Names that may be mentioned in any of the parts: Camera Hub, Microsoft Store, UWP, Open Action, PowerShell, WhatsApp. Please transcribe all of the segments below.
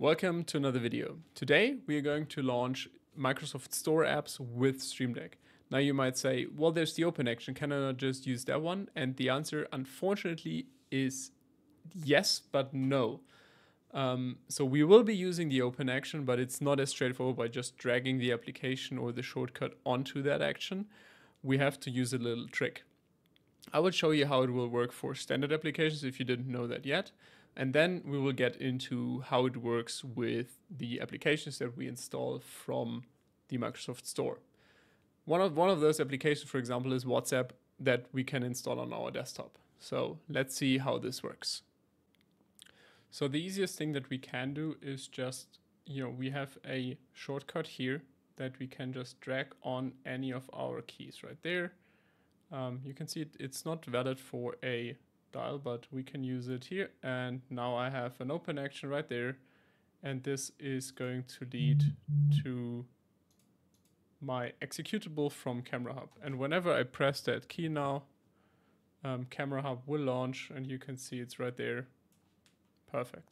Welcome to another video. Today we are going to launch Microsoft Store apps with Stream Deck. Now you might say, well, there's the open action, can I not just use that one? And the answer unfortunately is yes, but no. So we will be using the open action, but it's not as straightforward by just dragging the application or the shortcut onto that action. We have to use a little trick. I will show you how it will work for standard applications if you didn't know that yet. And then we will get into how it works with the applications that we install from the Microsoft Store. One of those applications, for example, is WhatsApp that we can install on our desktop. So let's see how this works. So the easiest thing that we can do is just, we have a shortcut here that we can just drag on any of our keys right there. You can see it's not valid for a dial, but we can use it here, and now I have an open action right there, and this is going to lead to my executable from Camera Hub, and whenever I press that key now, Camera Hub will launch, and you can see it's right there. Perfect.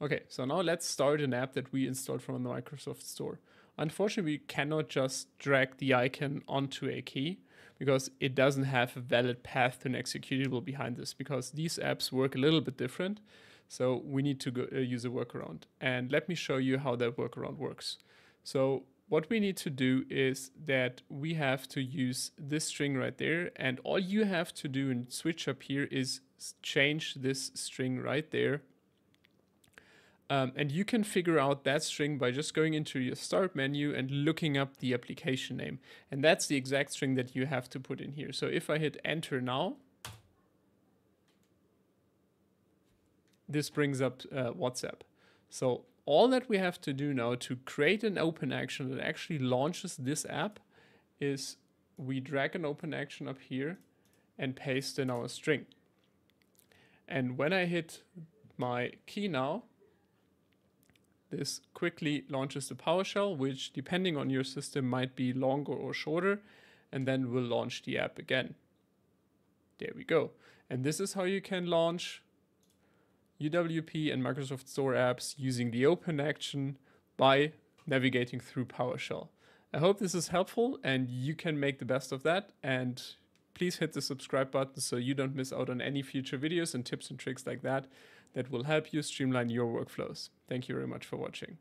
Okay, so now let's start an app that we installed from the Microsoft Store. Unfortunately, we cannot just drag the icon onto a key because it doesn't have a valid path to an executable behind this, because these apps work a little bit different. So we need to use a workaround. And let me show you how that workaround works. So what we need to do is that we have to use this string right there. And all you have to do and switch up here is change this string right there. And you can figure out that string by just going into your start menu and looking up the application name. And that's the exact string that you have to put in here. So if I hit enter now, this brings up WhatsApp. So all that we have to do now to create an open action that actually launches this app is we drag an open action up here and paste in our string. And when I hit my key now, this quickly launches the PowerShell, which depending on your system might be longer or shorter, and then we'll launch the app again. There we go. And this is how you can launch UWP and Microsoft Store apps using the open action by navigating through PowerShell. I hope this is helpful and you can make the best of that, and please hit the subscribe button so you don't miss out on any future videos and tips and tricks like that will help you streamline your workflows. Thank you very much for watching.